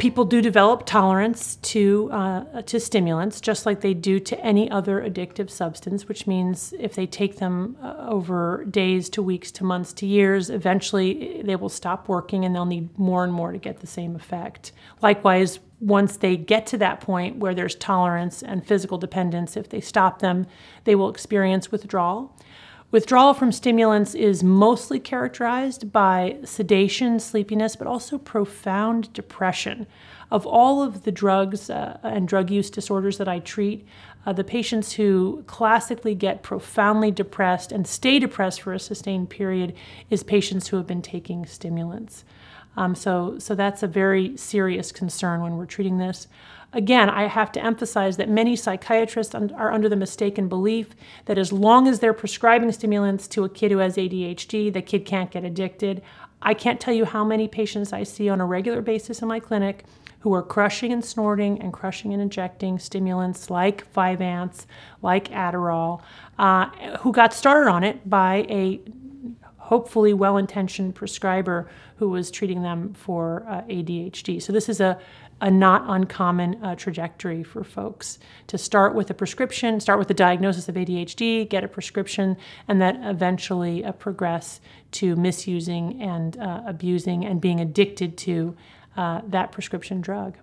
People do develop tolerance to stimulants, just like they do to any other addictive substance, which means if they take them over days to weeks to months to years, eventually they will stop working and they'll need more and more to get the same effect. Likewise, once they get to that point where there's tolerance and physical dependence, if they stop them, they will experience withdrawal. Withdrawal from stimulants is mostly characterized by sedation, sleepiness, but also profound depression. Of all of the drugs and drug use disorders that I treat, the patients who classically get profoundly depressed and stay depressed for a sustained period is patients who have been taking stimulants. So that's a very serious concern when we're treating this. Again, I have to emphasize that many psychiatrists are under the mistaken belief that as long as they're prescribing stimulants to a kid who has ADHD, the kid can't get addicted. I can't tell you how many patients I see on a regular basis in my clinic who are crushing and snorting and crushing and injecting stimulants like Vyvanse, like Adderall, who got started on it by a hopefully well-intentioned prescriber who was treating them for ADHD. So this is a not uncommon trajectory for folks, to start with a prescription, start with a diagnosis of ADHD, get a prescription, and then eventually progress to misusing and abusing and being addicted to that prescription drug.